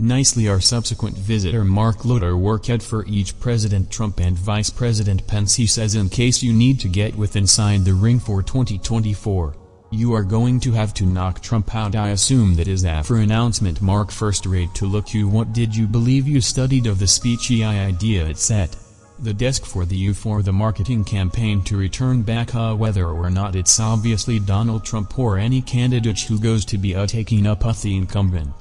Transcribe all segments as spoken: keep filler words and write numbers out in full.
Nicely our subsequent visitor Mark Loder worked out for each President Trump and Vice President Pence. He says in case you need to get with inside the ring for twenty twenty-four, you are going to have to knock Trump out. I assume that is after announcement. Mark first rate to look you. What did you believe you studied of the speech? I idea it set. The desk for the U for the marketing campaign to return back. Uh, whether or not it's obviously Donald Trump or any candidate who goes to be uh, taking up uh, the incumbent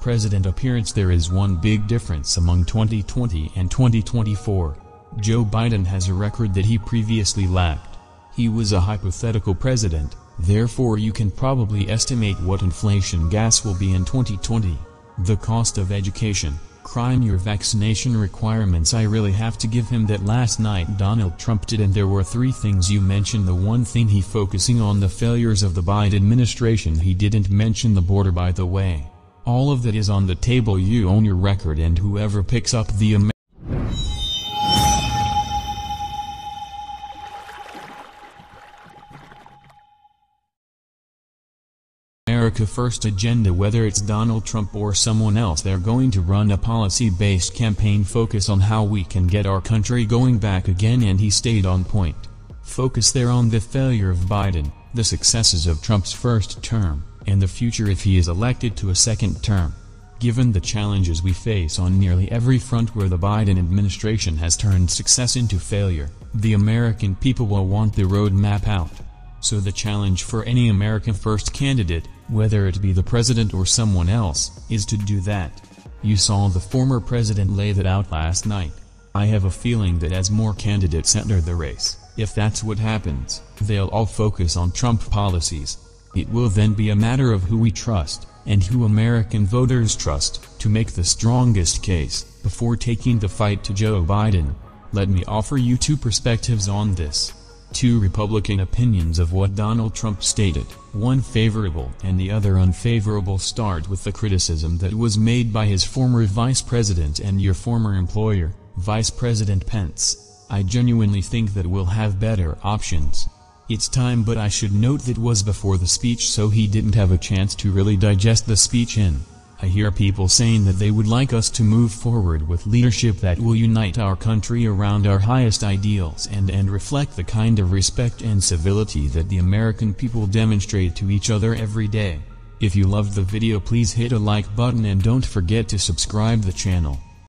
president appearance, there is one big difference among twenty twenty and twenty twenty-four. Joe Biden has a record that he previously lacked. He was a hypothetical president, therefore you can probably estimate what inflation gas will be in twenty twenty. The cost of education, crime, your vaccination requirements. I really have to give him that. Last night Donald Trump did, and there were three things you mentioned. The one thing he focusing on the failures of the Biden administration. He didn't mention the border, by the way. All of that is on the table. You own your record, and whoever picks up the America America First agenda, whether it's Donald Trump or someone else, they're going to run a policy-based campaign focus on how we can get our country going back again, and he stayed on point. Focus there on the failure of Biden, the successes of Trump's first term, and the future if he is elected to a second term. Given the challenges we face on nearly every front where the Biden administration has turned success into failure, the American people will want the roadmap out. So the challenge for any America First candidate, whether it be the president or someone else, is to do that. You saw the former president lay that out last night. I have a feeling that as more candidates enter the race, if that's what happens, they'll all focus on Trump policies. It will then be a matter of who we trust, and who American voters trust, to make the strongest case, before taking the fight to Joe Biden. Let me offer you two perspectives on this. Two Republican opinions of what Donald Trump stated, one favorable and the other unfavorable. Start with the criticism that was made by his former vice president and your former employer, Vice President Pence. I genuinely think that we'll have better options. It's time, but I should note that was before the speech, so he didn't have a chance to really digest the speech in. I hear people saying that they would like us to move forward with leadership that will unite our country around our highest ideals and and reflect the kind of respect and civility that the American people demonstrate to each other every day. If you loved the video, please hit a like button and don't forget to subscribe the channel.